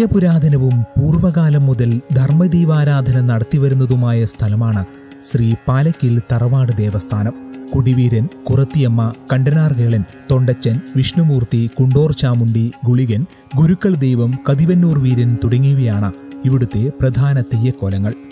പുണ്യപുരാതനവും പൂർവകാലം മുതൽ ധർമ്മദീവാരാധന നടത്തിവരുന്നതുമായ സ്ഥലമാണ് ശ്രീ പാലക്കീൽ തറവാട് ദേവസ്ഥാനം. കൊടിവീരൻ, കുറുത്തിയമ്മ, കണ്ടനാർഗേളൻ, തൊണ്ടച്ചൻ, വിഷ്ണുമൂർത്തി, കുണ്ടോർ ചാമുണ്ടി, ഗുളികൻ, ഗുരുക്കൾ ദേവം, കദിവന്നൂർ വീരൻ തുടങ്ങിയവയാണ് ഇവിടുത്തെ പ്രധാന തെയ്യക്കോലങ്ങൾ.